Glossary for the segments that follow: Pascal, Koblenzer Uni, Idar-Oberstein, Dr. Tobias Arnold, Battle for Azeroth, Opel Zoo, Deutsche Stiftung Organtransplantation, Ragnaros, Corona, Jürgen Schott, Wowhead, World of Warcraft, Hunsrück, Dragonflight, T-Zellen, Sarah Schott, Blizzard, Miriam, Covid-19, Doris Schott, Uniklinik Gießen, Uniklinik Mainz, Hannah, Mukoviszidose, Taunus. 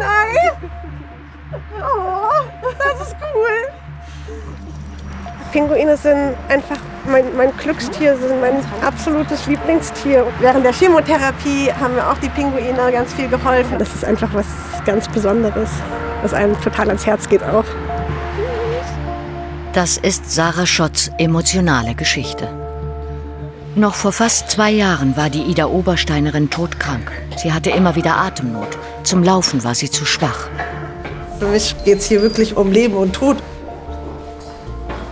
ein Ei. Oh, das ist cool. Pinguine sind einfach mein Glückstier, sind mein absolutes Lieblingstier. Während der Chemotherapie haben mir auch die Pinguine ganz viel geholfen. Das ist einfach was ganz Besonderes, was einem total ans Herz geht auch. Das ist Sarah Schotts emotionale Geschichte. Noch vor fast 2 Jahren war die Idar-Obersteinerin todkrank. Sie hatte immer wieder Atemnot. Zum Laufen war sie zu schwach. Für mich geht es hier wirklich um Leben und Tod.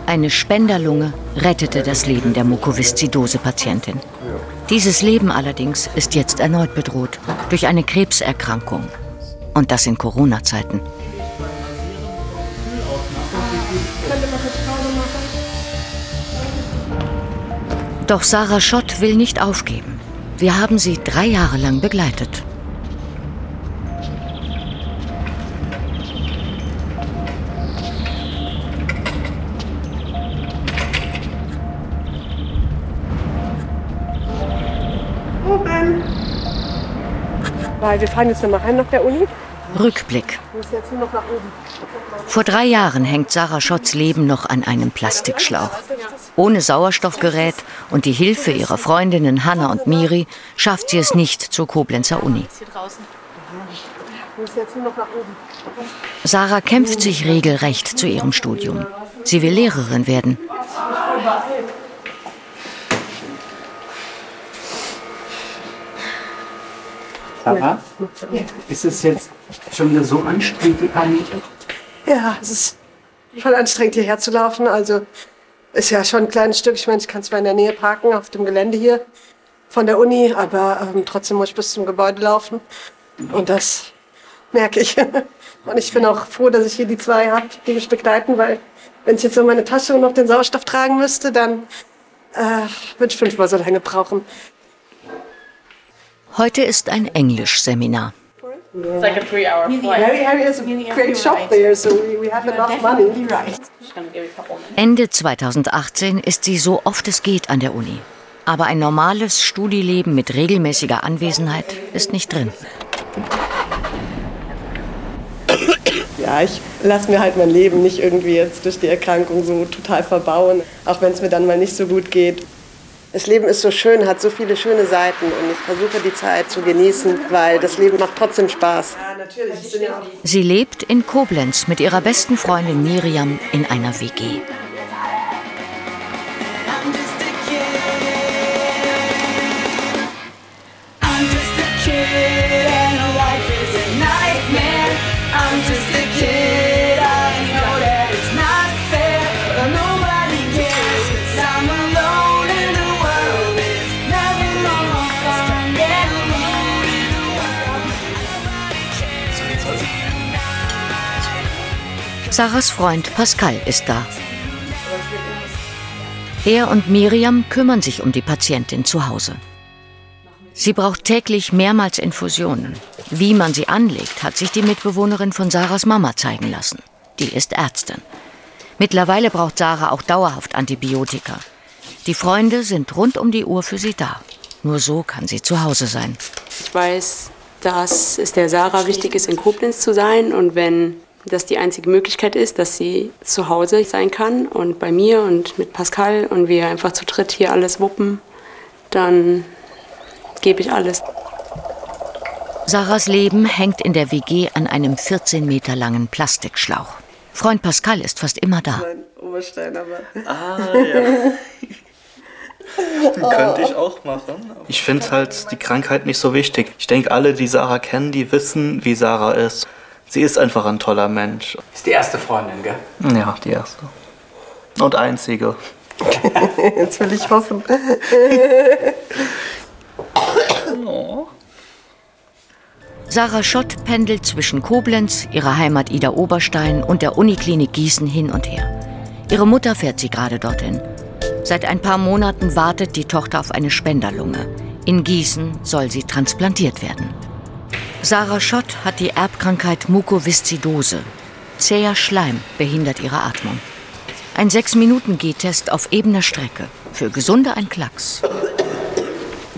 Eine Spenderlunge rettete das Leben der Mukoviszidose-Patientin. Dieses Leben allerdings ist jetzt erneut bedroht durch eine Krebserkrankung. Und das in Corona-Zeiten. Doch Sarah Schott will nicht aufgeben. Wir haben sie 3 Jahre lang begleitet. Oben. Weil wir fahren jetzt nochmal heim nach der Uni. Rückblick. Vor 3 Jahren hängt Sarah Schotts Leben noch an einem Plastikschlauch. Ohne Sauerstoffgerät und die Hilfe ihrer Freundinnen Hannah und Miri schafft sie es nicht zur Koblenzer Uni. Sarah kämpft sich regelrecht zu ihrem Studium. Sie will Lehrerin werden. Sarah, ist es jetzt schon wieder so anstrengend, die Pandemie? Ja, es ist schon anstrengend, hierher zu laufen. Also ist ja schon ein kleines Stück. Ich meine, ich kann zwar in der Nähe parken, auf dem Gelände hier von der Uni, aber trotzdem muss ich bis zum Gebäude laufen. Und das merke ich. Und ich bin auch froh, dass ich hier die 2 habe, die mich begleiten, weil wenn ich jetzt so meine Tasche und noch den Sauerstoff tragen müsste, dann würde ich 5-mal so lange brauchen. Heute ist ein Englisch-Seminar. Ende 2018 ist sie so oft es geht an der Uni. Aber ein normales Studileben mit regelmäßiger Anwesenheit ist nicht drin. Ja, ich lasse mir halt mein Leben nicht irgendwie jetzt durch die Erkrankung so total verbauen, auch wenn es mir dann mal nicht so gut geht. Das Leben ist so schön, hat so viele schöne Seiten und ich versuche die Zeit zu genießen, weil das Leben macht trotzdem Spaß. Sie lebt in Koblenz mit ihrer besten Freundin Miriam in einer WG. Sarahs Freund Pascal ist da. Er und Miriam kümmern sich um die Patientin zu Hause. Sie braucht täglich mehrmals Infusionen. Wie man sie anlegt, hat sich die Mitbewohnerin von Sarahs Mama zeigen lassen. Die ist Ärztin. Mittlerweile braucht Sarah auch dauerhaft Antibiotika. Die Freunde sind rund um die Uhr für sie da. Nur so kann sie zu Hause sein. Ich weiß, dass es der Sarah wichtig ist, in Koblenz zu sein und wenn dass die einzige Möglichkeit ist, dass sie zu Hause sein kann und bei mir und mit Pascal und wir einfach zu dritt hier alles wuppen, dann gebe ich alles. Sarahs Leben hängt in der WG an einem 14 Meter langen Plastikschlauch. Freund Pascal ist fast immer da. Mein Oberstein aber. Ah, ja. Könnte ich auch machen. Ich finde halt die Krankheit nicht so wichtig. Ich denke, alle, die Sarah kennen, die wissen, wie Sarah ist. Sie ist einfach ein toller Mensch. Ist die erste Freundin, gell? Ja, die erste. Und einzige. Jetzt will ich hoffen. Oh. Sarah Schott pendelt zwischen Koblenz, ihrer Heimat Idar-Oberstein und der Uniklinik Gießen hin und her. Ihre Mutter fährt sie gerade dorthin. Seit ein paar Monaten wartet die Tochter auf eine Spenderlunge. In Gießen soll sie transplantiert werden. Sarah Schott hat die Erbkrankheit Mukoviszidose. Zäher Schleim behindert ihre Atmung. Ein 6-Minuten-Gehtest auf ebener Strecke. Für Gesunde ein Klacks.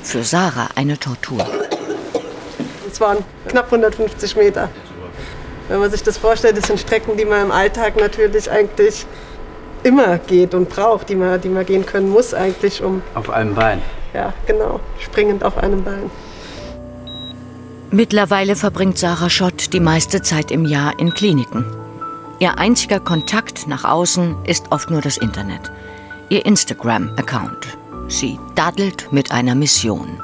Für Sarah eine Tortur. Es waren knapp 150 Meter. Wenn man sich das vorstellt, das sind Strecken, die man im Alltag natürlich eigentlich immer geht und braucht, die man gehen können muss eigentlich, um... Auf einem Bein. Ja, genau. Springend auf einem Bein. Mittlerweile verbringt Sarah Schott die meiste Zeit im Jahr in Kliniken. Ihr einziger Kontakt nach außen ist oft nur das Internet. Ihr Instagram-Account. Sie daddelt mit einer Mission.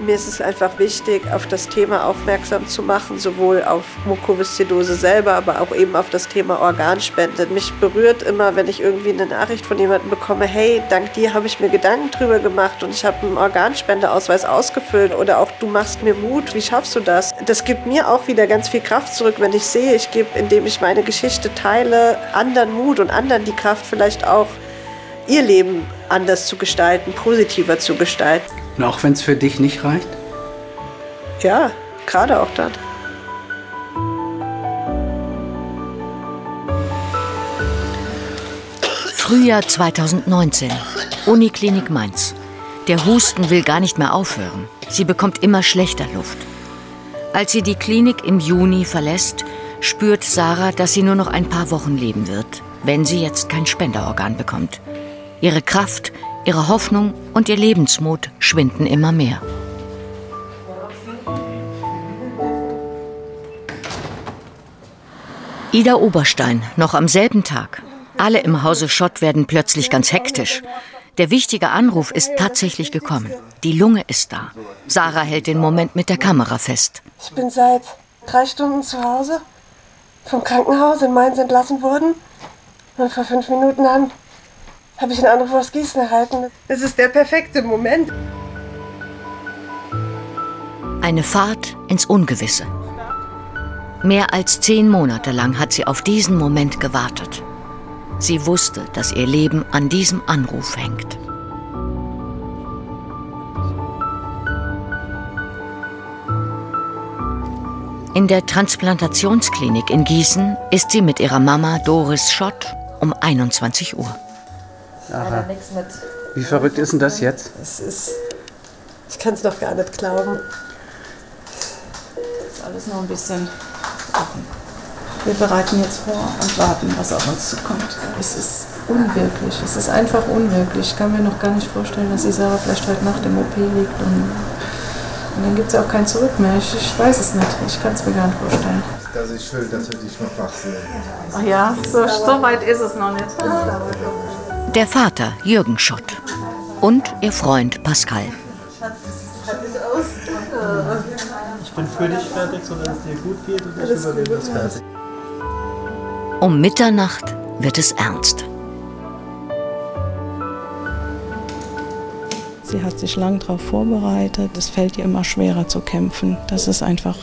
Mir ist es einfach wichtig, auf das Thema aufmerksam zu machen, sowohl auf Mukoviszidose selber, aber auch eben auf das Thema Organspende. Mich berührt immer, wenn ich irgendwie eine Nachricht von jemandem bekomme, hey, dank dir habe ich mir Gedanken drüber gemacht und ich habe einen Organspendeausweis ausgefüllt oder auch du machst mir Mut, wie schaffst du das? Das gibt mir auch wieder ganz viel Kraft zurück, wenn ich sehe, ich gebe, indem ich meine Geschichte teile, anderen Mut und anderen die Kraft vielleicht auch, ihr Leben anders zu gestalten, positiver zu gestalten. Und auch wenn es für dich nicht reicht? Ja, gerade auch dann. Frühjahr 2019, Uniklinik Mainz. Der Husten will gar nicht mehr aufhören. Sie bekommt immer schlechter Luft. Als sie die Klinik im Juni verlässt, spürt Sarah, dass sie nur noch ein paar Wochen leben wird, wenn sie jetzt kein Spenderorgan bekommt. Ihre Kraft, ihre Hoffnung und ihr Lebensmut schwinden immer mehr. Idar-Oberstein, noch am selben Tag. Alle im Hause Schott werden plötzlich ganz hektisch. Der wichtige Anruf ist tatsächlich gekommen. Die Lunge ist da. Sarah hält den Moment mit der Kamera fest. Ich bin seit 3 Stunden zu Hause, vom Krankenhaus in Mainz entlassen worden. Und vor 5 Minuten habe ich einen Anruf aus Gießen erhalten. Es ist der perfekte Moment. Eine Fahrt ins Ungewisse. Mehr als 10 Monate lang hat sie auf diesen Moment gewartet. Sie wusste, dass ihr Leben an diesem Anruf hängt. In der Transplantationsklinik in Gießen ist sie mit ihrer Mama Doris Schott um 21 Uhr. Aha. Wie verrückt ist denn das jetzt? Es ist, ich kann es noch gar nicht glauben. Das ist alles noch ein bisschen offen. Wir bereiten jetzt vor und warten, was auf uns zukommt. Es ist unwirklich, es ist einfach unwirklich. Ich kann mir noch gar nicht vorstellen, dass die Sarah vielleicht heute Nacht im OP liegt. Und dann gibt es auch kein Zurück mehr. Ich weiß es nicht, ich kann es mir gar nicht vorstellen. Das ist schön, dass wir dich noch wach sehen. Ach ja, so weit ist es noch nicht. Der Vater, Jürgen Schott, und ihr Freund Pascal. Ich bin für dich fertig, solange es dir gut geht und ich überlebe das fertig. Um Mitternacht wird es ernst. Sie hat sich lang darauf vorbereitet. Es fällt ihr immer schwerer zu kämpfen, dass es einfach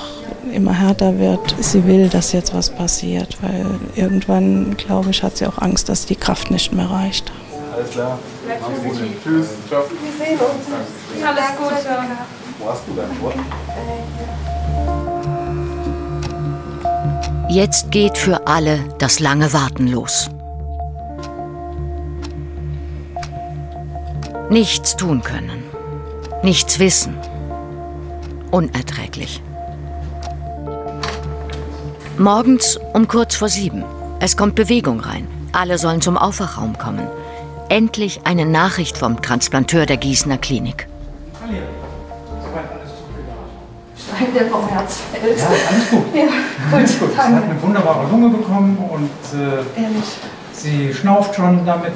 immer härter wird. Sie will, dass jetzt was passiert, weil irgendwann, glaube ich, hat sie auch Angst, dass die Kraft nicht mehr reicht. Alles klar. Tschüss. Ciao. Wir sehen uns. Alles Gute. Wo hast du dein Wort? Jetzt geht für alle das lange Warten los. Nichts tun können, nichts wissen. Unerträglich. Morgens um kurz vor 7. Es kommt Bewegung rein. Alle sollen zum Aufwachraum kommen. Endlich eine Nachricht vom Transplanteur der Gießener Klinik. Stein, der vom Herz fällt. Ja, alles gut. Ja, alles gut. Sie hat eine wunderbare Lunge bekommen und sie schnauft schon damit.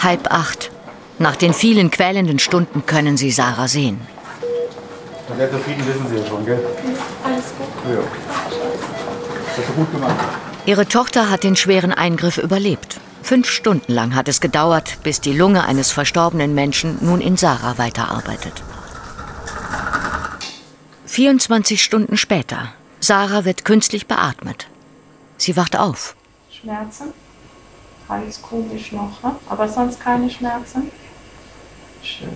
7:30. Nach den vielen quälenden Stunden können sie Sarah sehen. Sehr zufrieden wissen Sie ja schon, gell? Alles gut. Ja. Das hast du gut gemacht. Ihre Tochter hat den schweren Eingriff überlebt. 5 Stunden lang hat es gedauert, bis die Lunge eines verstorbenen Menschen nun in Sarah weiterarbeitet. 24 Stunden später. Sarah wird künstlich beatmet. Sie wacht auf. Schmerzen? Alles komisch noch, ne? Aber sonst keine Schmerzen. Schön.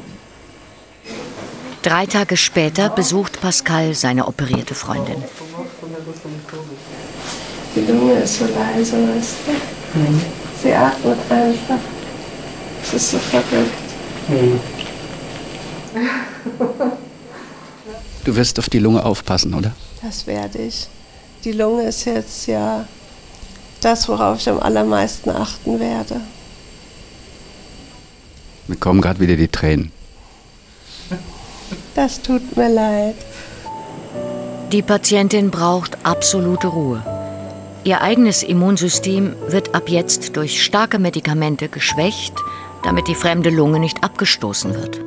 3 Tage später besucht Pascal seine operierte Freundin. Die Lunge ist so leise, weißt du? Mhm. Sie atmet einfach. Das ist so verrückt. Mhm. Du wirst auf die Lunge aufpassen, oder? Das werde ich. Die Lunge ist jetzt ja das, worauf ich am allermeisten achten werde. Mir kommen gerade wieder die Tränen. Das tut mir leid. Die Patientin braucht absolute Ruhe. Ihr eigenes Immunsystem wird ab jetzt durch starke Medikamente geschwächt, damit die fremde Lunge nicht abgestoßen wird.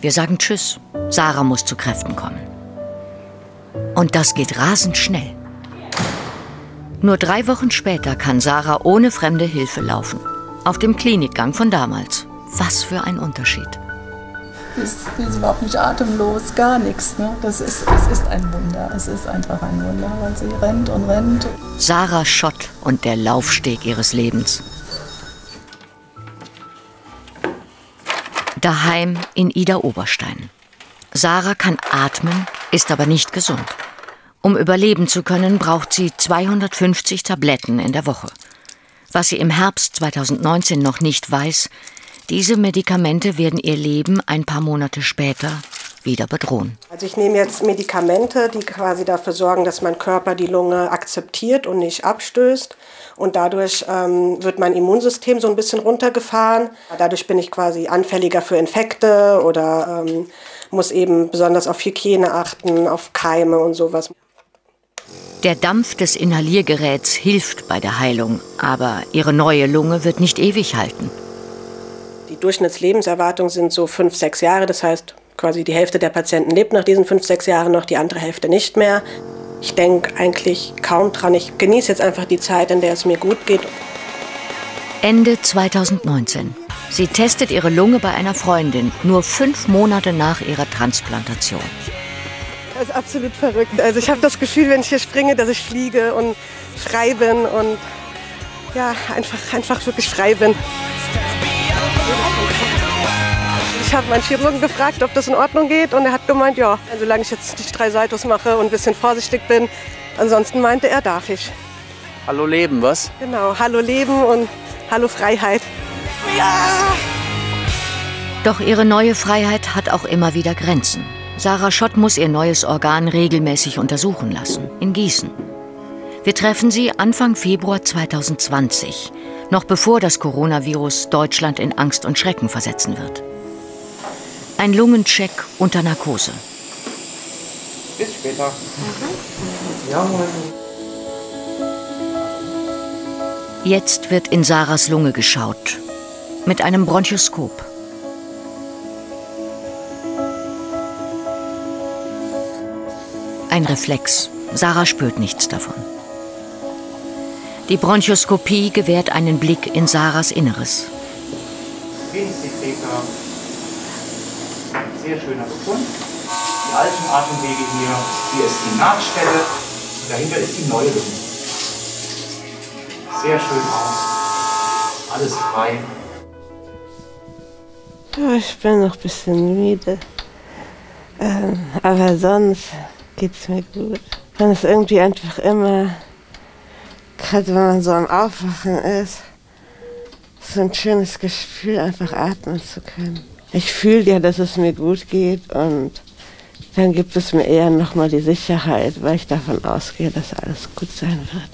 Wir sagen Tschüss. Sarah muss zu Kräften kommen. Und das geht rasend schnell. Nur 3 Wochen später kann Sarah ohne fremde Hilfe laufen. Auf dem Klinikgang von damals. Was für ein Unterschied. Die ist überhaupt nicht atemlos, gar nichts. Ne? Es ist ein Wunder. Es ist einfach ein Wunder, weil sie rennt und rennt. Sarah Schott und der Laufsteg ihres Lebens. Daheim in Idar-Oberstein. Sarah kann atmen, ist aber nicht gesund. Um überleben zu können, braucht sie 250 Tabletten in der Woche. Was sie im Herbst 2019 noch nicht weiß, diese Medikamente werden ihr Leben ein paar Monate später wieder bedrohen. Also ich nehme jetzt Medikamente, die quasi dafür sorgen, dass mein Körper die Lunge akzeptiert und nicht abstößt. Und dadurch wird mein Immunsystem so ein bisschen runtergefahren. Dadurch bin ich quasi anfälliger für Infekte oder muss eben besonders auf Hygiene achten, auf Keime und sowas. Der Dampf des Inhaliergeräts hilft bei der Heilung, aber ihre neue Lunge wird nicht ewig halten. Die Durchschnittslebenserwartung sind so 5–6 Jahre. Das heißt, quasi die Hälfte der Patienten lebt nach diesen 5–6 Jahren noch, die andere Hälfte nicht mehr. Ich denke eigentlich kaum dran. Ich genieße jetzt einfach die Zeit, in der es mir gut geht. Ende 2019. Sie testet ihre Lunge bei einer Freundin, nur 5 Monate nach ihrer Transplantation. Das ist absolut verrückt. Also ich habe das Gefühl, wenn ich hier springe, dass ich fliege und frei bin und ja, einfach wirklich frei bin. Ich habe meinen Chirurgen gefragt, ob das in Ordnung geht und er hat gemeint, ja, solange ich jetzt nicht 3 Saltos mache und ein bisschen vorsichtig bin, ansonsten meinte er, darf ich. Hallo Leben, was? Genau, hallo Leben und hallo Freiheit. Ja! Doch ihre neue Freiheit hat auch immer wieder Grenzen. Sarah Schott muss ihr neues Organ regelmäßig untersuchen lassen, in Gießen. Wir treffen sie Anfang Februar 2020, noch bevor das Coronavirus Deutschland in Angst und Schrecken versetzen wird. Ein Lungencheck unter Narkose. Bis später. Mhm. Ja, moin. Jetzt wird in Sarahs Lunge geschaut. Mit einem Bronchioskop. Ein Reflex. Sarah spürt nichts davon. Die Bronchioskopie gewährt einen Blick in Sarahs Inneres. Sehr schöner Befund. Die alten Atemwege hier. Hier ist die Nahtstelle. Und dahinter ist die neue Lunge. Sehr schön aus. Alles frei. Ich bin noch ein bisschen müde. Aber sonst geht's mir gut. Man ist irgendwie einfach immer, gerade wenn man so am Aufwachen ist, so ein schönes Gefühl, einfach atmen zu können. Ich fühle ja, dass es mir gut geht und dann gibt es mir eher nochmal die Sicherheit, weil ich davon ausgehe, dass alles gut sein wird.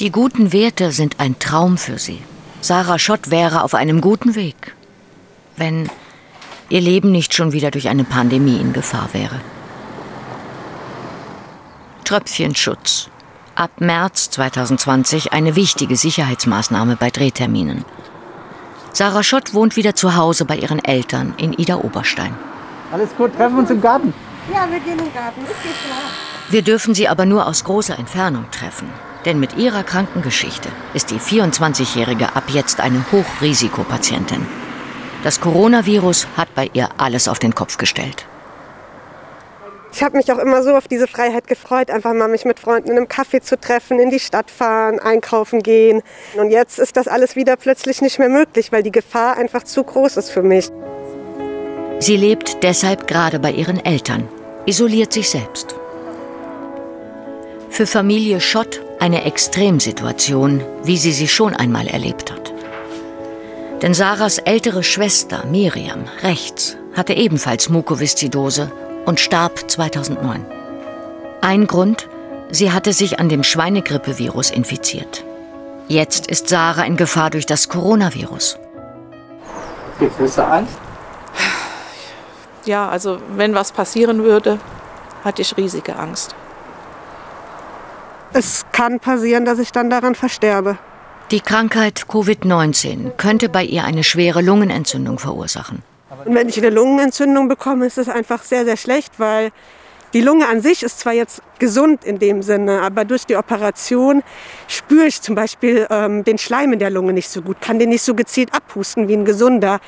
Die guten Werte sind ein Traum für sie. Sarah Schott wäre auf einem guten Weg, wenn ihr Leben nicht schon wieder durch eine Pandemie in Gefahr wäre. Tröpfchenschutz. Ab März 2020 eine wichtige Sicherheitsmaßnahme bei Drehterminen. Sarah Schott wohnt wieder zu Hause bei ihren Eltern in Idar-Oberstein. Alles gut, treffen wir uns im Garten. Ja, wir gehen im Garten. Wir dürfen sie aber nur aus großer Entfernung treffen. Denn mit ihrer Krankengeschichte ist die 24-Jährige ab jetzt eine Hochrisikopatientin. Das Coronavirus hat bei ihr alles auf den Kopf gestellt. Ich habe mich auch immer so auf diese Freiheit gefreut, einfach mal mich mit Freunden in einem Café zu treffen, in die Stadt fahren, einkaufen gehen. Und jetzt ist das alles wieder plötzlich nicht mehr möglich, weil die Gefahr einfach zu groß ist für mich. Sie lebt deshalb gerade bei ihren Eltern, isoliert sich selbst. Für Familie Schott eine Extremsituation, wie sie sie schon einmal erlebt hat. Denn Sarahs ältere Schwester Miriam, rechts, hatte ebenfalls Mukoviszidose und starb 2009. Ein Grund, sie hatte sich an dem Schweinegrippevirus infiziert. Jetzt ist Sarah in Gefahr durch das Coronavirus. Gibt es da Angst? Ja, also wenn was passieren würde, hatte ich riesige Angst. Es kann passieren, dass ich dann daran versterbe. Die Krankheit Covid-19 könnte bei ihr eine schwere Lungenentzündung verursachen. Und wenn ich eine Lungenentzündung bekomme, ist es einfach sehr, sehr schlecht, weil die Lunge an sich ist zwar jetzt gesund in dem Sinne, aber durch die Operation spüre ich zum Beispiel den Schleim in der Lunge nicht so gut, kann den nicht so gezielt abpusten wie ein gesunder.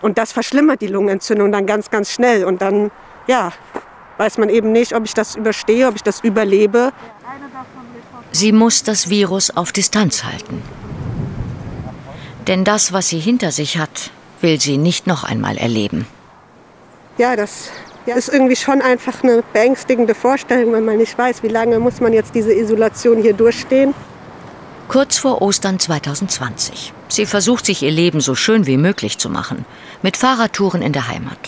Und das verschlimmert die Lungenentzündung dann ganz, ganz schnell. Und dann, ja, weiß man eben nicht, ob ich das überstehe, ob ich das überlebe. Sie muss das Virus auf Distanz halten. Denn das, was sie hinter sich hat, will sie nicht noch einmal erleben. Ja, das ist irgendwie schon einfach eine beängstigende Vorstellung, wenn man nicht weiß, wie lange muss man jetzt diese Isolation hier durchstehen. Kurz vor Ostern 2020. Sie versucht, sich ihr Leben so schön wie möglich zu machen. Mit Fahrradtouren in der Heimat.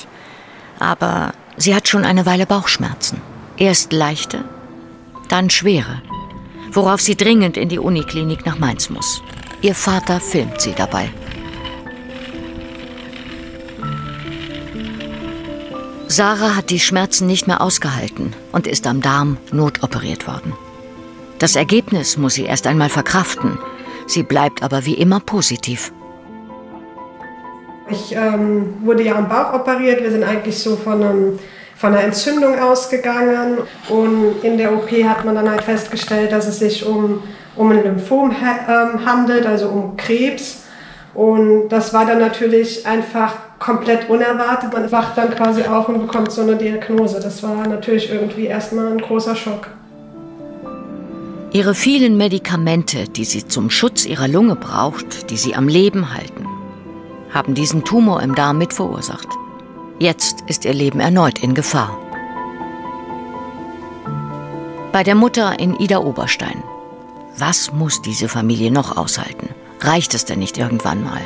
Aber sie hat schon eine Weile Bauchschmerzen. Erst leichte, dann schwere. Worauf sie dringend in die Uniklinik nach Mainz muss. Ihr Vater filmt sie dabei. Sarah hat die Schmerzen nicht mehr ausgehalten und ist am Darm notoperiert worden. Das Ergebnis muss sie erst einmal verkraften. Sie bleibt aber wie immer positiv. Ich wurde ja am Bauch operiert. Wir sind eigentlich so von einer Entzündung ausgegangen. Und in der OP hat man dann halt festgestellt, dass es sich um ein Lymphom handelt, also um Krebs. Und das war dann natürlich einfach komplett unerwartet. Man wacht dann quasi auf und bekommt so eine Diagnose. Das war natürlich irgendwie erstmal ein großer Schock. Ihre vielen Medikamente, die sie zum Schutz ihrer Lunge braucht, die sie am Leben halten, haben diesen Tumor im Darm mit verursacht. Jetzt ist ihr Leben erneut in Gefahr. Bei der Mutter in Idar-Oberstein. Was muss diese Familie noch aushalten? Reicht es denn nicht irgendwann mal?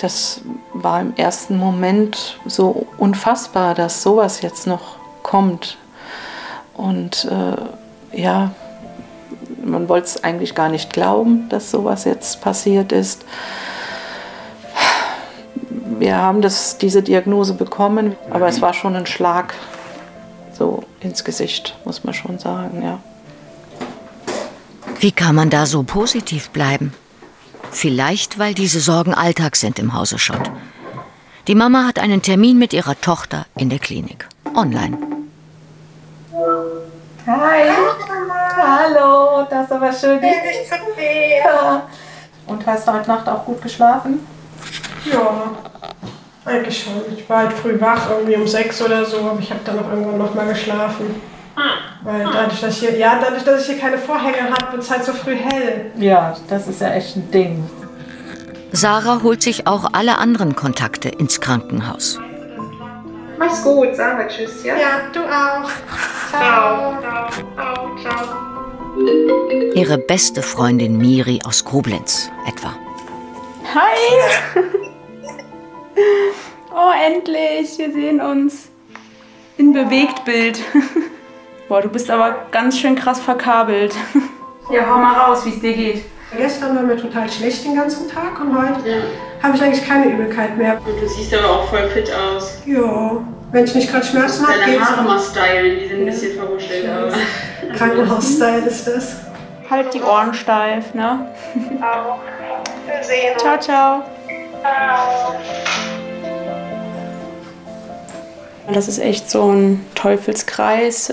Das war im ersten Moment so unfassbar, dass sowas jetzt noch kommt. Und ja, man wollte es eigentlich gar nicht glauben, dass sowas jetzt passiert ist. Wir haben diese Diagnose bekommen, aber es war schon ein Schlag so ins Gesicht, muss man schon sagen, ja. Wie kann man da so positiv bleiben? Vielleicht, weil diese Sorgen Alltag sind im Hause Schott. Die Mama hat einen Termin mit ihrer Tochter in der Klinik. Online. Hi. Hallo, das ist aber schön, dich zu sehen. Und hast du heute Nacht auch gut geschlafen? Ja, eigentlich schon. Ich war halt früh wach, irgendwie um 6 oder so, aber ich habe dann auch irgendwann nochmal geschlafen. Weil dadurch, dass ich hier keine Vorhänge habe, wird es halt so früh hell. Ja, das ist ja echt ein Ding. Sarah holt sich auch alle anderen Kontakte ins Krankenhaus. Mach's gut, Sarah, tschüss, ja? Ja, du auch. Ciao. Ciao, ciao. Ihre beste Freundin Miri aus Koblenz etwa. Hi! Oh, endlich, wir sehen uns in Bewegtbild. Boah, du bist aber ganz schön krass verkabelt. Ja, hau mal raus, wie es dir geht. Gestern war mir total schlecht den ganzen Tag und heute habe ich eigentlich keine Übelkeit mehr. Und du siehst aber auch voll fit aus. Ja, wenn ich nicht gerade Schmerzen habe, geht's. Deine Haare mal stylen, die sind ein bisschen verruschelt. Krankenhaus-Style ist das. Halt die Ohren steif, ne? Auch. Wir sehen uns. Ciao, ciao. Ciao. Das ist echt so ein Teufelskreis.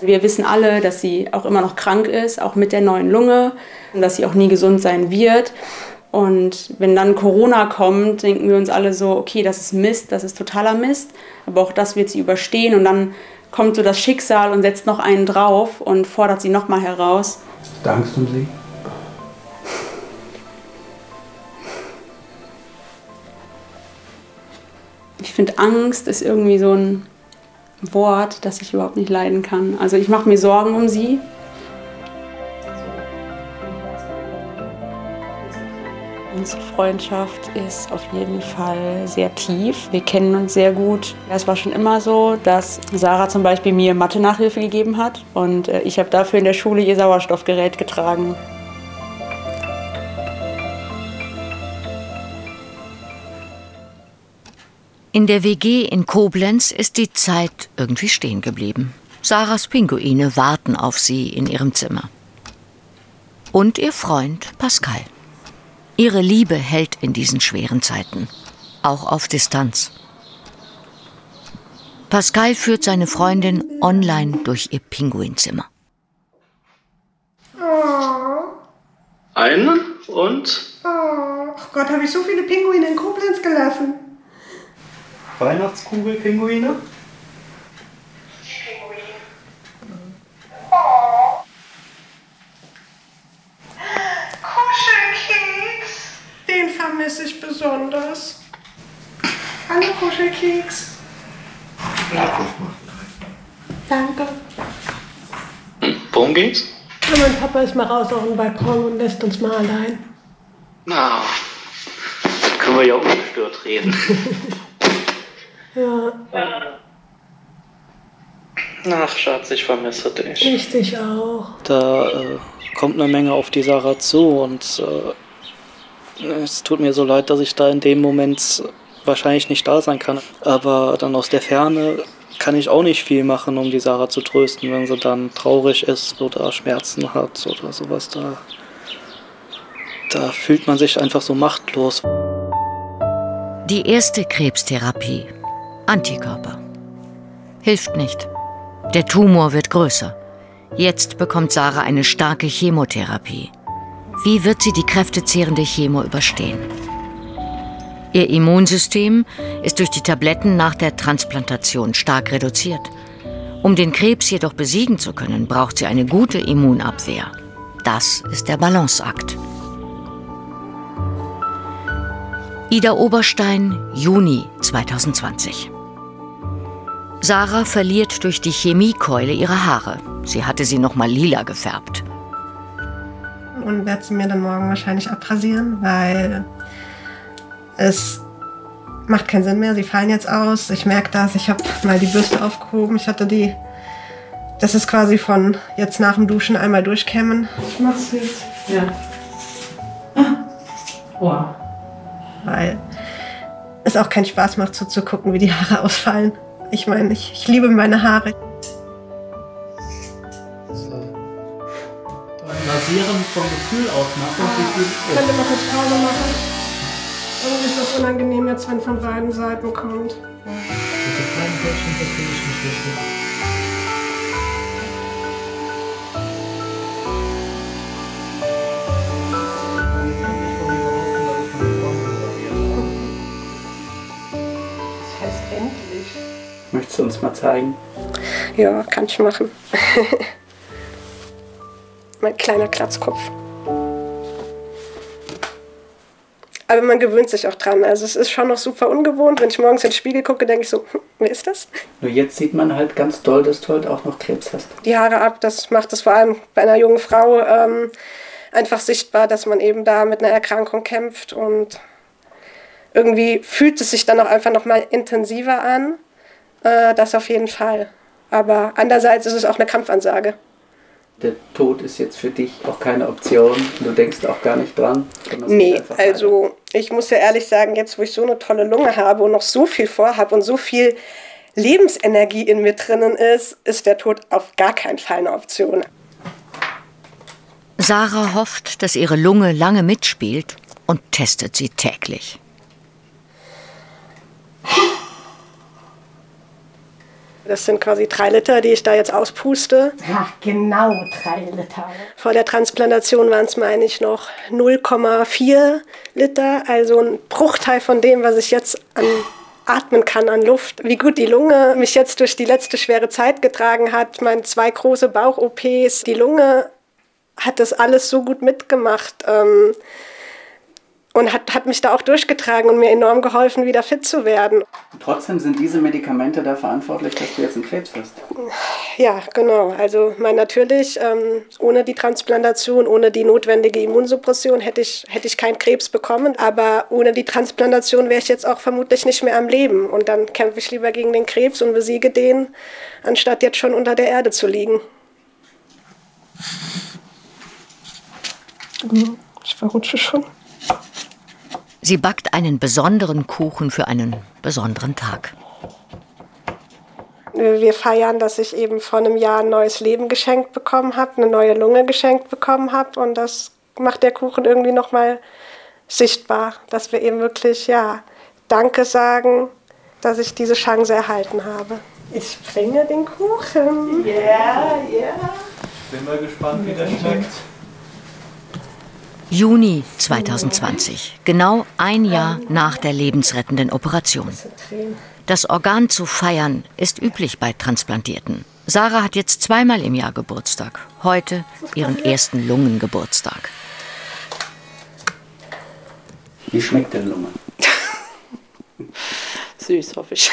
Wir wissen alle, dass sie auch immer noch krank ist, auch mit der neuen Lunge, und dass sie auch nie gesund sein wird. Und wenn dann Corona kommt, denken wir uns alle so, okay, das ist Mist, das ist totaler Mist, aber auch das wird sie überstehen. Und dann kommt so das Schicksal und setzt noch einen drauf und fordert sie nochmal heraus. Hast du Angst um sie? Ich finde, Angst ist irgendwie so ein Wort, das ich überhaupt nicht leiden kann. Also ich mache mir Sorgen um sie. Unsere Freundschaft ist auf jeden Fall sehr tief. Wir kennen uns sehr gut. Es war schon immer so, dass Sarah zum Beispiel mir Mathe-Nachhilfe gegeben hat und ich habe dafür in der Schule ihr Sauerstoffgerät getragen. In der WG in Koblenz ist die Zeit irgendwie stehen geblieben. Sarahs Pinguine warten auf sie in ihrem Zimmer. Und ihr Freund Pascal. Ihre Liebe hält in diesen schweren Zeiten, auch auf Distanz. Pascal führt seine Freundin online durch ihr Pinguinzimmer. Eine und? Oh Gott, habe ich so viele Pinguine in Koblenz gelassen. Weihnachtskugelpinguine? Vermisse ich besonders. Hallo Kuschelkeks. Danke. Worum geht's? Ja, mein Papa ist mal raus auf den Balkon und lässt uns mal allein. Na, dann können wir ja ungestört reden. Ja. Ach Schatz, ich vermisse dich. Ich dich auch. Da kommt eine Menge auf die Sarah zu und es tut mir so leid, dass ich da in dem Moment wahrscheinlich nicht da sein kann. Aber dann aus der Ferne kann ich auch nicht viel machen, um die Sarah zu trösten, wenn sie dann traurig ist oder Schmerzen hat oder sowas. Da fühlt man sich einfach so machtlos. Die erste Krebstherapie, Antikörper, hilft nicht. Der Tumor wird größer. Jetzt bekommt Sarah eine starke Chemotherapie. Wie wird sie die kräftezehrende Chemo überstehen? Ihr Immunsystem ist durch die Tabletten nach der Transplantation stark reduziert. Um den Krebs jedoch besiegen zu können, braucht sie eine gute Immunabwehr. Das ist der Balanceakt. Idar-Oberstein, Juni 2020. Sarah verliert durch die Chemiekeule ihre Haare. Sie hatte sie nochmal lila gefärbt. Und werde sie mir dann morgen wahrscheinlich abrasieren, weil es macht keinen Sinn mehr. Sie fallen jetzt aus. Ich merke das. Ich habe mal die Bürste aufgehoben. Ich hatte die, das ist quasi von jetzt nach dem Duschen einmal durchkämmen. Ich mach's jetzt. Ja. Ah. Wow. Weil es auch keinen Spaß macht, so zu gucken, wie die Haare ausfallen. Ich meine, ich liebe meine Haare. Vom Gefühl ausmachen. Ich könnte mal kurz Pause machen. Irgendwie ist das unangenehm jetzt, wenn von beiden Seiten kommt. Ja. Das heißt endlich. Möchtest du uns mal zeigen? Ja, kann ich machen. Mein kleiner Klatzkopf. Aber man gewöhnt sich auch dran. Also es ist schon noch super ungewohnt. Wenn ich morgens in den Spiegel gucke, denke ich so, wer ist das? Nur jetzt sieht man halt ganz doll, dass du halt auch noch Krebs hast. Die Haare ab, das macht es vor allem bei einer jungen Frau einfach sichtbar, dass man eben da mit einer Erkrankung kämpft. Und irgendwie fühlt es sich dann auch einfach noch mal intensiver an. Das auf jeden Fall. Aber andererseits ist es auch eine Kampfansage. Der Tod ist jetzt für dich auch keine Option, du denkst auch gar nicht dran? Nee, also ich muss ja ehrlich sagen, jetzt wo ich so eine tolle Lunge habe und noch so viel vorhabe und so viel Lebensenergie in mir drinnen ist, ist der Tod auf gar keinen Fall eine Option. Sarah hofft, dass ihre Lunge lange mitspielt und testet sie täglich. Das sind quasi 3 Liter, die ich da jetzt auspuste. Ja, genau 3 Liter. Vor der Transplantation waren es, meine ich, noch 0,4 Liter. Also ein Bruchteil von dem, was ich jetzt atmen kann an Luft. Wie gut die Lunge mich jetzt durch die letzte schwere Zeit getragen hat. Meine 2 große Bauch-OPs. Die Lunge hat das alles so gut mitgemacht. und hat mich da auch durchgetragen und mir enorm geholfen, wieder fit zu werden. Trotzdem sind diese Medikamente da verantwortlich, dass du jetzt einen Krebs hast? Ja, genau. Also natürlich, ohne die Transplantation, ohne die notwendige Immunsuppression hätte ich keinen Krebs bekommen. Aber ohne die Transplantation wäre ich jetzt auch vermutlich nicht mehr am Leben. Und dann kämpfe ich lieber gegen den Krebs und besiege den, anstatt jetzt schon unter der Erde zu liegen. Ich verrutsche schon. Sie backt einen besonderen Kuchen für einen besonderen Tag. Wir feiern, dass ich eben vor einem Jahr ein neues Leben geschenkt bekommen habe, eine neue Lunge geschenkt bekommen habe. Und das macht der Kuchen irgendwie nochmal sichtbar, dass wir eben wirklich, ja, Danke sagen, dass ich diese Chance erhalten habe. Ich bringe den Kuchen. Ja, yeah, ja. Yeah. Ich bin mal gespannt, wie der schmeckt. Juni 2020, genau ein Jahr nach der lebensrettenden Operation. Das Organ zu feiern ist üblich bei Transplantierten. Sarah hat jetzt zweimal im Jahr Geburtstag. Heute ihren ersten Lungengeburtstag. Wie schmeckt denn Lunge? Süß, hoffe ich.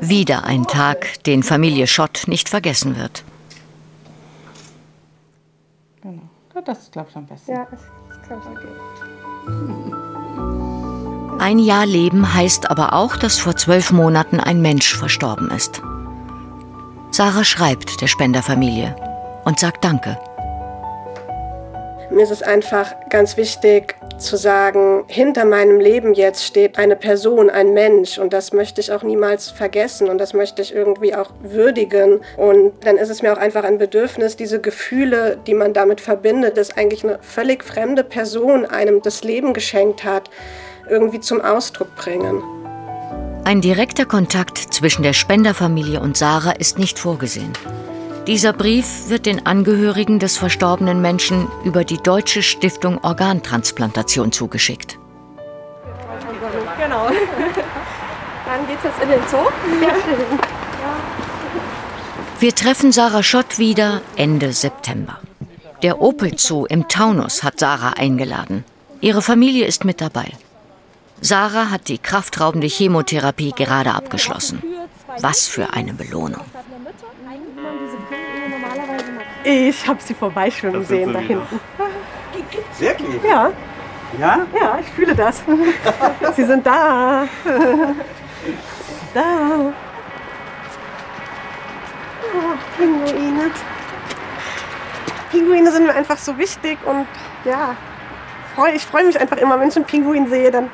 Wieder ein Tag, den Familie Schott nicht vergessen wird. Das ist, glaube ich, am besten. Ja, das glaube ich, okay. Ein Jahr Leben heißt aber auch, dass vor 12 Monaten ein Mensch verstorben ist. Sarah schreibt der Spenderfamilie und sagt Danke. Mir ist es einfach ganz wichtig zu sagen, hinter meinem Leben jetzt steht eine Person, ein Mensch. Und das möchte ich auch niemals vergessen und das möchte ich irgendwie auch würdigen. Und dann ist es mir auch einfach ein Bedürfnis, diese Gefühle, die man damit verbindet, dass eigentlich eine völlig fremde Person einem das Leben geschenkt hat, irgendwie zum Ausdruck bringen. Ein direkter Kontakt zwischen der Spenderfamilie und Sarah ist nicht vorgesehen. Dieser Brief wird den Angehörigen des verstorbenen Menschen über die Deutsche Stiftung Organtransplantation zugeschickt. Genau. Dann geht's jetzt in den Zoo. Ja. Wir treffen Sarah Schott wieder Ende September. Der Opel Zoo im Taunus hat Sarah eingeladen. Ihre Familie ist mit dabei. Sarah hat die kraftraubende Chemotherapie gerade abgeschlossen. Was für eine Belohnung. Ich habe sie vorbeischwimmen sehen, da hinten. Wirklich? Ja. Ja? Ja, ich fühle das. Sie sind da. Da. Oh, Pinguine. Pinguine sind mir einfach so wichtig und ja, ich freue mich einfach immer, wenn ich einen Pinguin sehe, dann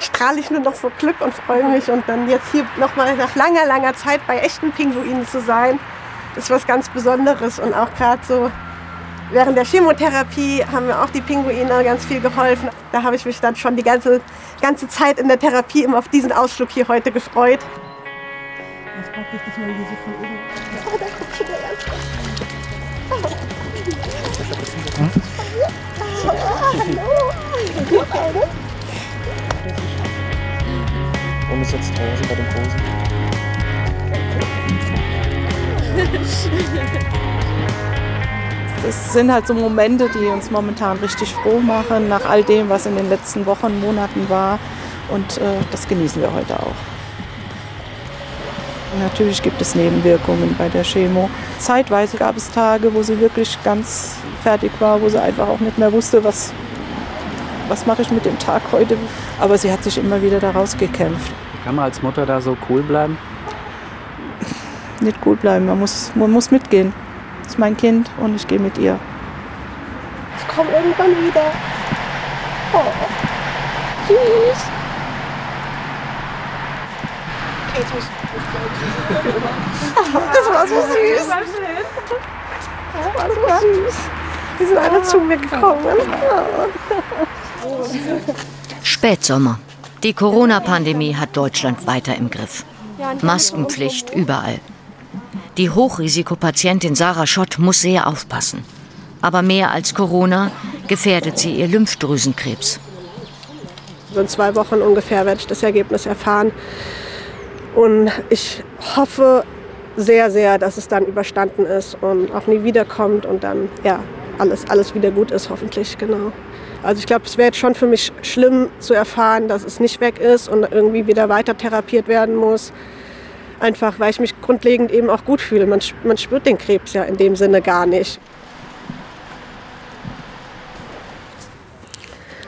strahle ich nur noch so Glück und freue mich. Und dann jetzt hier nochmal nach langer, langer Zeit bei echten Pinguinen zu sein, ist was ganz Besonderes. Und auch gerade so während der Chemotherapie haben mir auch die Pinguine ganz viel geholfen. Da habe ich mich dann schon die ganze Zeit in der Therapie immer auf diesen Ausflug hier heute gefreut. Und ist jetzt draußen bei dem Großen. Das sind halt so Momente, die uns momentan richtig froh machen, nach all dem, was in den letzten Wochen, Monaten war. Und das genießen wir heute auch. Und natürlich gibt es Nebenwirkungen bei der Chemo. Zeitweise gab es Tage, wo sie wirklich ganz fertig war, wo sie einfach auch nicht mehr wusste, was mache ich mit dem Tag heute. Aber sie hat sich immer wieder da rausgekämpft. Kann man als Mutter da so cool bleiben? Nicht cool bleiben, man muss mitgehen. Das ist mein Kind und ich gehe mit ihr. Ich komme irgendwann wieder. Oh. Tschüss. Okay, tschüss. Das war so süß. Das war so süß. Die sind alle zu mir gekommen. Spätsommer. Die Corona-Pandemie hat Deutschland weiter im Griff. Maskenpflicht überall. Die Hochrisikopatientin Sarah Schott muss sehr aufpassen. Aber mehr als Corona gefährdet sie ihr Lymphdrüsenkrebs. In 2 Wochen ungefähr werde ich das Ergebnis erfahren. Und ich hoffe sehr, sehr, dass es dann überstanden ist und auch nie wiederkommt. Und dann, ja, alles wieder gut ist, hoffentlich, genau. Also ich glaube, es wäre jetzt schon für mich schlimm zu erfahren, dass es nicht weg ist und irgendwie wieder weiter therapiert werden muss. Einfach, weil ich mich grundlegend eben auch gut fühle. Man spürt den Krebs ja in dem Sinne gar nicht.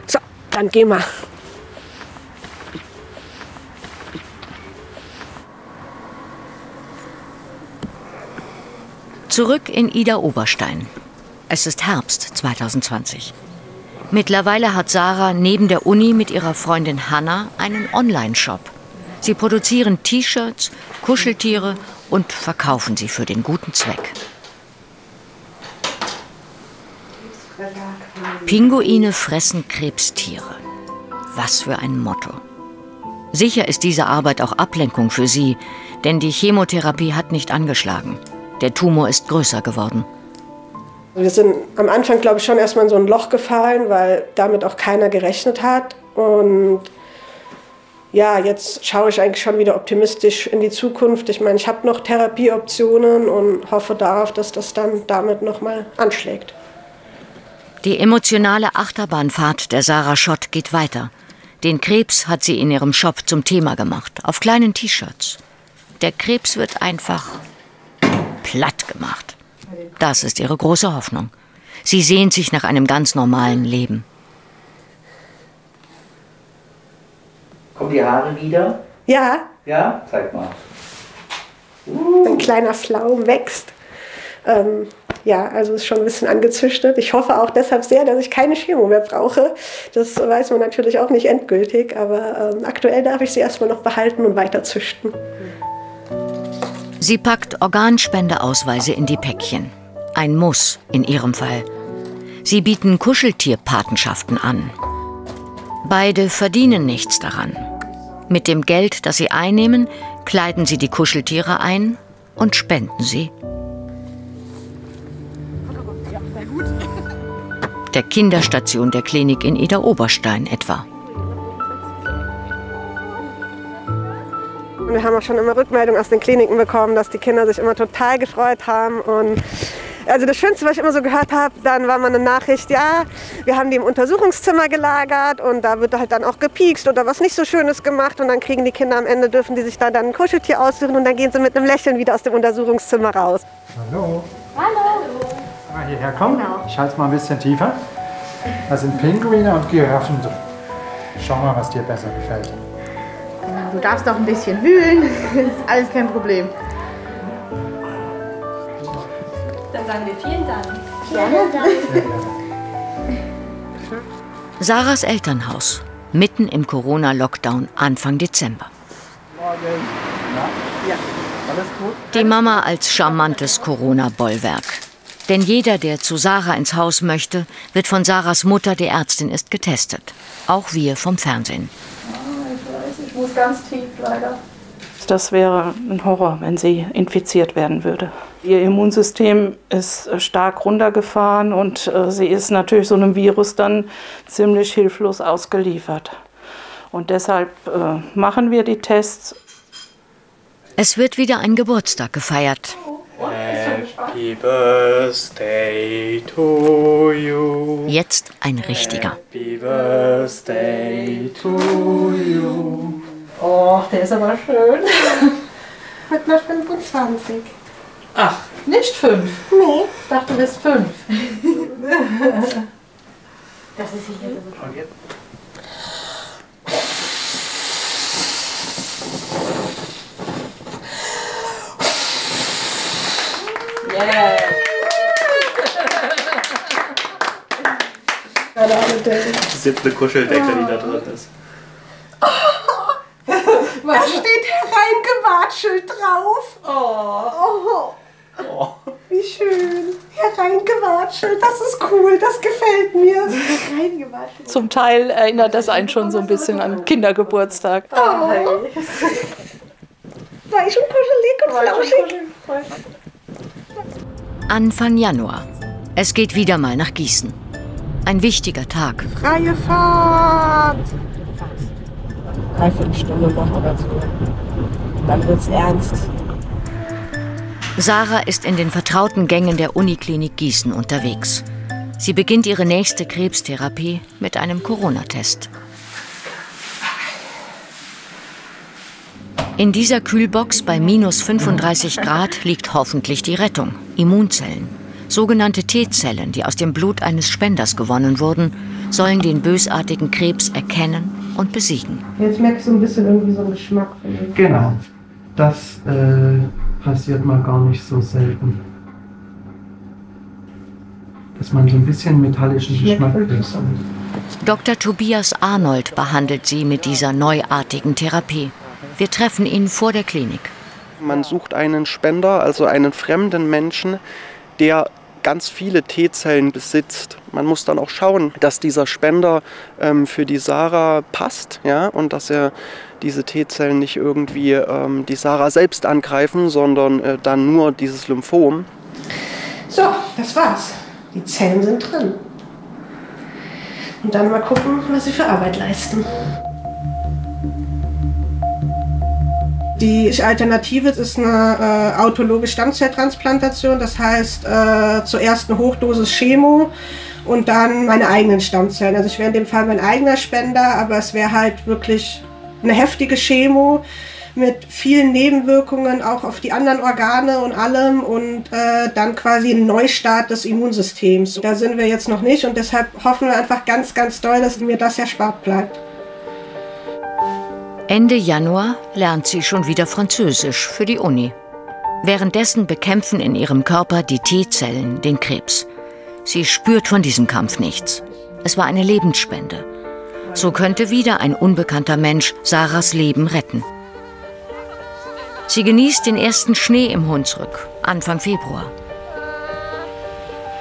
So, dann gehen wir. Zurück in Idar-Oberstein. Es ist Herbst 2020. Mittlerweile hat Sarah neben der Uni mit ihrer Freundin Hannah einen Online-Shop. Sie produzieren T-Shirts, Kuscheltiere und verkaufen sie für den guten Zweck. Pinguine fressen Krebstiere. Was für ein Motto. Sicher ist diese Arbeit auch Ablenkung für sie, denn die Chemotherapie hat nicht angeschlagen. Der Tumor ist größer geworden. Wir sind am Anfang, glaube ich, schon erstmal in so ein Loch gefallen, weil damit auch keiner gerechnet hat. Und ja, jetzt schaue ich eigentlich schon wieder optimistisch in die Zukunft. Ich meine, ich habe noch Therapieoptionen und hoffe darauf, dass das dann damit nochmal anschlägt. Die emotionale Achterbahnfahrt der Sarah Schott geht weiter. Den Krebs hat sie in ihrem Shop zum Thema gemacht, auf kleinen T-Shirts. Der Krebs wird einfach platt gemacht. Das ist ihre große Hoffnung. Sie sehnt sich nach einem ganz normalen Leben. Kommen die Haare wieder? Ja. Ja? Zeig mal. Ein kleiner Flaum wächst. Ja, also ist schon ein bisschen angezüchtet. Ich hoffe auch deshalb sehr, dass ich keine Chemo mehr brauche. Das weiß man natürlich auch nicht endgültig, aber aktuell darf ich sie erstmal noch behalten und weiter züchten. Sie packt Organspendeausweise in die Päckchen. Ein Muss in ihrem Fall. Sie bieten Kuscheltierpatenschaften an. Beide verdienen nichts daran. Mit dem Geld, das sie einnehmen, kleiden sie die Kuscheltiere ein und spenden sie. Der Kinderstation der Klinik in Idar-Oberstein etwa. Und wir haben auch schon immer Rückmeldungen aus den Kliniken bekommen, dass die Kinder sich immer total gefreut haben. Und also das Schönste, was ich immer so gehört habe, dann war mal eine Nachricht, ja, wir haben die im Untersuchungszimmer gelagert und da wird halt dann auch gepiekst oder was nicht so Schönes gemacht. Und dann kriegen die Kinder am Ende, dürfen die sich dann ein Kuscheltier aussuchen und dann gehen sie mit einem Lächeln wieder aus dem Untersuchungszimmer raus. Hallo. Hallo. Mal hierher kommen. Genau. Ich halte es mal ein bisschen tiefer. Da sind Pinguine und Giraffen drin. Schau mal, was dir besser gefällt. Du darfst noch ein bisschen wühlen, ist alles kein Problem. Dann sagen wir vielen Dank. Vielen Dank. Sarahs Elternhaus, mitten im Corona-Lockdown Anfang Dezember. Die Mama als charmantes Corona-Bollwerk. Denn jeder, der zu Sarah ins Haus möchte, wird von Sarahs Mutter, die Ärztin ist, getestet. Auch wir vom Fernsehen. Ich muss ganz tief, leider. Das wäre ein Horror, wenn sie infiziert werden würde. Ihr Immunsystem ist stark runtergefahren und sie ist natürlich so einem Virus dann ziemlich hilflos ausgeliefert. Und deshalb machen wir die Tests. Es wird wieder ein Geburtstag gefeiert. Happy Birthday to you. Jetzt ein richtiger. Happy Birthday to you. Oh, der ist aber schön. Mit einer 25. Ach, nicht 5? Nee. Ich dachte, du bist 5. Das ist sicher so. Das ist jetzt eine Kuscheldecke, die da drin ist. Oh, da steht hereingewatschelt drauf. Oh. Oh. Wie schön. Hereingewatschelt, das ist cool, das gefällt mir. Zum Teil erinnert das einen schon so ein bisschen an Kindergeburtstag. Oh. Weich und kuschelig und flauschig. Anfang Januar. Es geht wieder mal nach Gießen. Ein wichtiger Tag. Freie Fahrt! Dreiviertel Stunde noch oder so. Dann wird's ernst. Sarah ist in den vertrauten Gängen der Uniklinik Gießen unterwegs. Sie beginnt ihre nächste Krebstherapie mit einem Corona-Test. In dieser Kühlbox bei minus 35 Grad liegt hoffentlich die Rettung, Immunzellen. Sogenannte T-Zellen, die aus dem Blut eines Spenders gewonnen wurden, sollen den bösartigen Krebs erkennen und besiegen. Jetzt merkst du ein bisschen irgendwie so einen Geschmack. Genau, das passiert mal gar nicht so selten. Dass man so ein bisschen metallischen Geschmack kriegt. Dr. Tobias Arnold behandelt sie mit dieser neuartigen Therapie. Wir treffen ihn vor der Klinik. Man sucht einen Spender, also einen fremden Menschen, der ganz viele T-Zellen besitzt. Man muss dann auch schauen, dass dieser Spender für die Sarah passt, ja, und dass er diese T-Zellen nicht irgendwie die Sarah selbst angreifen, sondern dann nur dieses Lymphom. So, das war's. Die Zellen sind drin. Und dann mal gucken, was sie für Arbeit leisten. Die Alternative ist eine autologe Stammzelltransplantation, das heißt zuerst eine Hochdosis Chemo und dann meine eigenen Stammzellen. Also ich wäre in dem Fall mein eigener Spender, aber es wäre halt wirklich eine heftige Chemo mit vielen Nebenwirkungen auch auf die anderen Organe und allem und dann quasi ein Neustart des Immunsystems. Da sind wir jetzt noch nicht und deshalb hoffen wir einfach ganz, ganz doll, dass mir das erspart bleibt. Ende Januar lernt sie schon wieder Französisch für die Uni. Währenddessen bekämpfen in ihrem Körper die T-Zellen den Krebs. Sie spürt von diesem Kampf nichts. Es war eine Lebensspende. So könnte wieder ein unbekannter Mensch Sarahs Leben retten. Sie genießt den ersten Schnee im Hunsrück, Anfang Februar.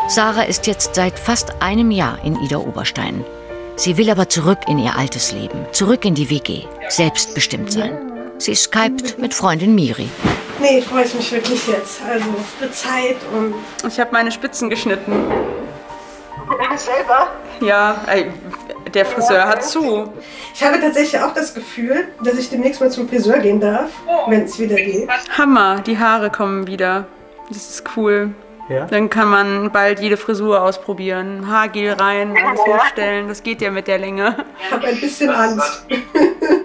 Sarah ist jetzt seit fast einem Jahr in Idar-Oberstein. Sie will aber zurück in ihr altes Leben, zurück in die WG, selbstbestimmt sein. Sie skypt mit Freundin Miri. Nee, freue ich mich wirklich jetzt. Also, es wird Zeit und... Ich habe meine Spitzen geschnitten. Selber? Ja, der Friseur hat zu. Ich habe tatsächlich auch das Gefühl, dass ich demnächst mal zum Friseur gehen darf, wenn es wieder geht. Hammer, die Haare kommen wieder. Das ist cool. Ja? Dann kann man bald jede Frisur ausprobieren, Haargel rein, alles hochstellen, das geht ja mit der Länge. Ich habe ein bisschen Angst.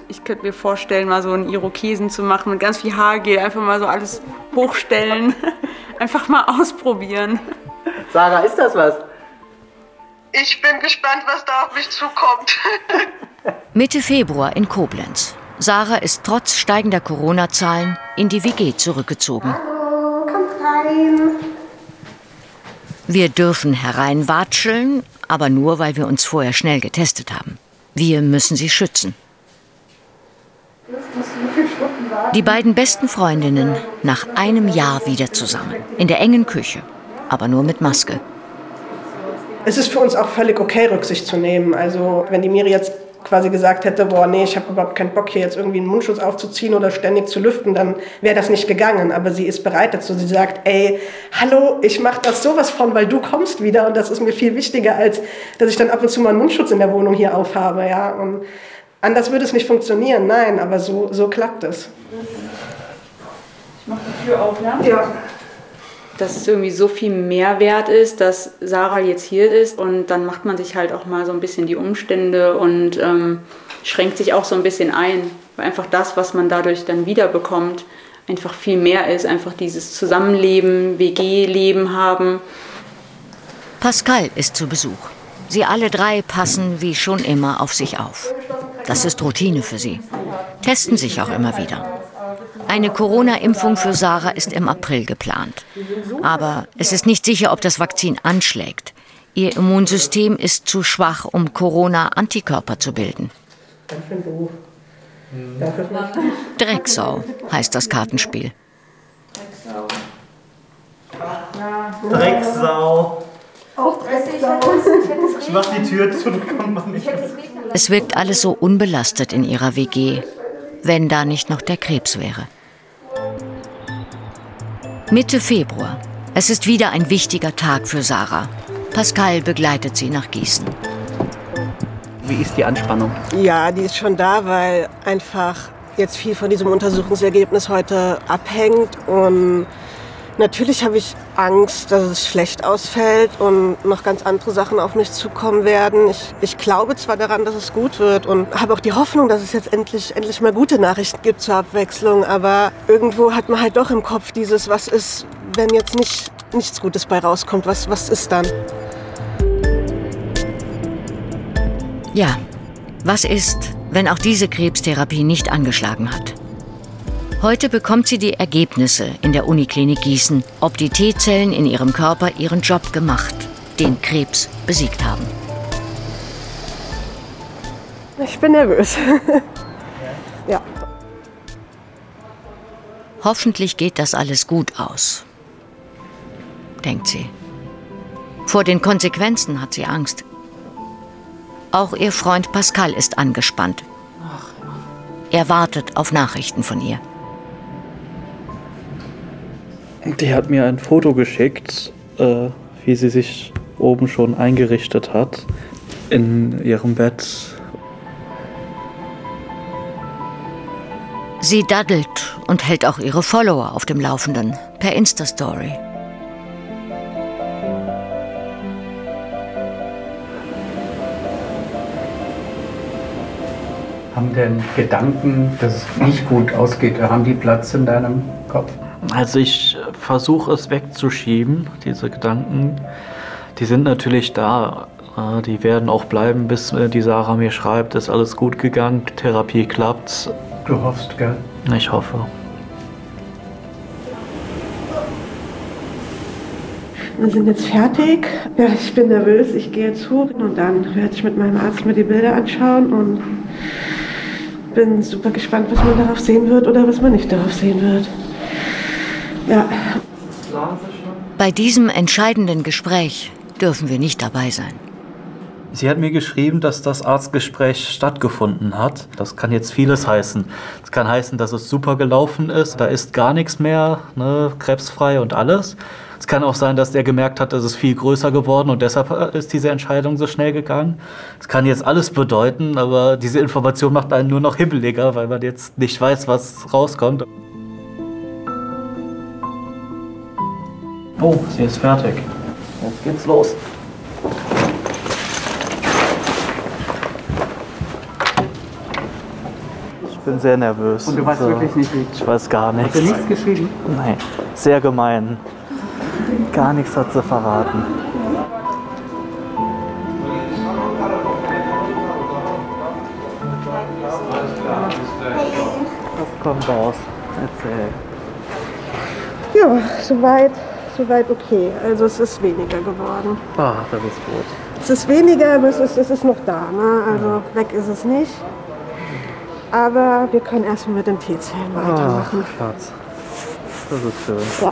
Ich könnte mir vorstellen, mal so einen Irokesen zu machen mit ganz viel Haargel, einfach mal so alles hochstellen, einfach mal ausprobieren. Sarah, ist das was? Ich bin gespannt, was da auf mich zukommt. Mitte Februar in Koblenz. Sarah ist trotz steigender Corona-Zahlen in die WG zurückgezogen. Hallo, kommt rein. Wir dürfen hereinwatscheln, aber nur, weil wir uns vorher schnell getestet haben. Wir müssen sie schützen. Die beiden besten Freundinnen nach einem Jahr wieder zusammen. In der engen Küche, aber nur mit Maske. Es ist für uns auch völlig okay, Rücksicht zu nehmen. Also wenn die Miri jetzt quasi gesagt hätte, boah, nee, ich habe überhaupt keinen Bock, hier jetzt irgendwie einen Mundschutz aufzuziehen oder ständig zu lüften, dann wäre das nicht gegangen. Aber sie ist bereit dazu. Sie sagt, ey, hallo, ich mache das sowas von, weil du kommst wieder. Und das ist mir viel wichtiger, als dass ich dann ab und zu mal einen Mundschutz in der Wohnung hier aufhabe. Ja? Und anders würde es nicht funktionieren, nein, aber so klappt es. Ich mache die Tür auf, ja? Ja. Dass es irgendwie so viel Mehrwert ist, dass Sarah jetzt hier ist und dann macht man sich halt auch mal so ein bisschen die Umstände und schränkt sich auch so ein bisschen ein, weil einfach das, was man dadurch dann wiederbekommt, einfach viel mehr ist, einfach dieses Zusammenleben, WG-Leben haben. Pascal ist zu Besuch. Sie alle drei passen wie schon immer auf sich auf. Das ist Routine für sie, testen sich auch immer wieder. Eine Corona-Impfung für Sarah ist im April geplant. Aber es ist nicht sicher, ob das Vakzin anschlägt. Ihr Immunsystem ist zu schwach, um Corona-Antikörper zu bilden. Drecksau heißt das Kartenspiel. Drecksau. Ich mach die Tür zu, dann kommt man nicht. Es wirkt alles so unbelastet in ihrer WG. Wenn da nicht noch der Krebs wäre. Mitte Februar. Es ist wieder ein wichtiger Tag für Sarah. Pascal begleitet sie nach Gießen. Wie ist die Anspannung? Ja, die ist schon da, weil einfach jetzt viel von diesem Untersuchungsergebnis heute abhängt. Und Natürlich habe ich Angst, dass es schlecht ausfällt und noch ganz andere Sachen auf mich zukommen werden. Ich glaube zwar daran, dass es gut wird und habe auch die Hoffnung, dass es jetzt endlich mal gute Nachrichten gibt zur Abwechslung. Aber irgendwo hat man halt doch im Kopf dieses, was ist, wenn jetzt nichts Gutes bei rauskommt, was ist dann? Ja, was ist, wenn auch diese Krebstherapie nicht angeschlagen hat? Heute bekommt sie die Ergebnisse in der Uniklinik Gießen, ob die T-Zellen in ihrem Körper ihren Job gemacht, den Krebs besiegt haben. Ich bin nervös. Ja. Hoffentlich geht das alles gut aus, denkt sie. Vor den Konsequenzen hat sie Angst. Auch ihr Freund Pascal ist angespannt. Er wartet auf Nachrichten von ihr. Die hat mir ein Foto geschickt, wie sie sich oben schon eingerichtet hat, in ihrem Bett. Sie daddelt und hält auch ihre Follower auf dem Laufenden per Insta-Story. Haben denn Gedanken, dass es nicht gut ausgeht, haben die Platz in deinem Kopf? Also ich versuche es wegzuschieben, diese Gedanken. Die sind natürlich da, die werden auch bleiben, bis die Sarah mir schreibt, ist alles gut gegangen, Therapie klappt. Du hoffst, gell? Ich hoffe. Wir sind jetzt fertig. Ja, ich bin nervös, ich gehe jetzt hoch und dann werde ich mit meinem Arzt mir die Bilder anschauen und bin super gespannt, was man darauf sehen wird oder was man nicht darauf sehen wird. Ja. Bei diesem entscheidenden Gespräch dürfen wir nicht dabei sein. Sie hat mir geschrieben, dass das Arztgespräch stattgefunden hat. Das kann jetzt vieles heißen. Es kann heißen, dass es super gelaufen ist, da ist gar nichts mehr, ne, krebsfrei und alles. Es kann auch sein, dass er gemerkt hat, dass es viel größer geworden und deshalb ist diese Entscheidung so schnell gegangen. Es kann jetzt alles bedeuten, aber diese Information macht einen nur noch hibbeliger, weil man jetzt nicht weiß, was rauskommt. Oh, sie ist fertig. Jetzt geht's los. Ich bin sehr nervös. Und du weißt wirklich nicht, wie? Ich weiß gar nichts. Hast du nichts geschrieben? Nein, sehr gemein. Gar nichts hat sie verraten. Was kommt raus? Erzähl. Ja, soweit okay. Also es ist weniger geworden. Ah, das ist gut. Es ist weniger, aber es ist noch da. Ne? Also ja. Weg ist es nicht. Aber wir können erstmal mit den T-Zellen weitermachen. Ach, Schatz. Das ist schön.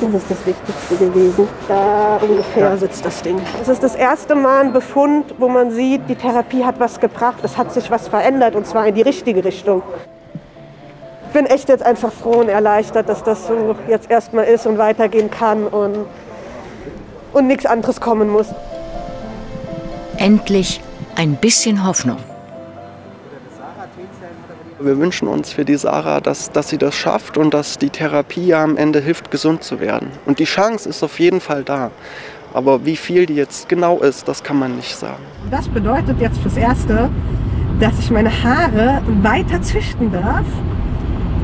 Ja, das ist das Wichtigste gewesen. Da ungefähr sitzt das Ding. Es ist das erste Mal ein Befund, wo man sieht, die Therapie hat was gebracht. Es hat sich was verändert und zwar in die richtige Richtung. Ich bin echt jetzt einfach froh und erleichtert, dass das so jetzt erstmal ist und weitergehen kann und nichts anderes kommen muss. Endlich ein bisschen Hoffnung. Wir wünschen uns für die Sarah, dass sie das schafft und dass die Therapie ja am Ende hilft, gesund zu werden. Und die Chance ist auf jeden Fall da. Aber wie viel die jetzt genau ist, das kann man nicht sagen. Das bedeutet jetzt fürs Erste, dass ich meine Haare weiter züchten darf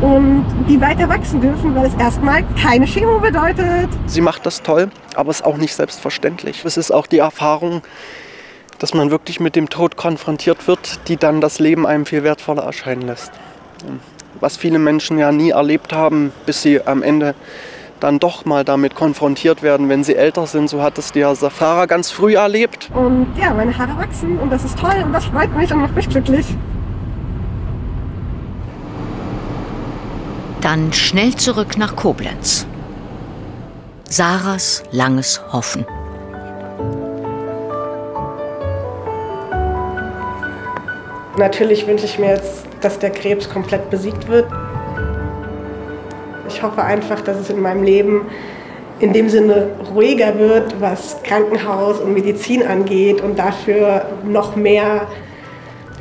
und die weiter wachsen dürfen, weil es erstmal keine Chemo bedeutet. Sie macht das toll, aber es ist auch nicht selbstverständlich. Es ist auch die Erfahrung, dass man wirklich mit dem Tod konfrontiert wird, die dann das Leben einem viel wertvoller erscheinen lässt. Was viele Menschen ja nie erlebt haben, bis sie am Ende dann doch mal damit konfrontiert werden, wenn sie älter sind. So hat es der Sarah ganz früh erlebt. Und ja, meine Haare wachsen und das ist toll und das freut mich und macht mich glücklich. Dann schnell zurück nach Koblenz. Sarahs langes Hoffen. Natürlich wünsche ich mir jetzt, dass der Krebs komplett besiegt wird. Ich hoffe einfach, dass es in meinem Leben in dem Sinne ruhiger wird, was Krankenhaus und Medizin angeht und dafür noch mehr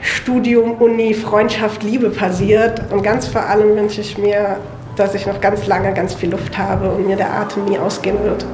Studium, Uni, Freundschaft, Liebe passiert. Und ganz vor allem wünsche ich mir, dass ich noch ganz lange ganz viel Luft habe und mir der Atem nie ausgehen wird.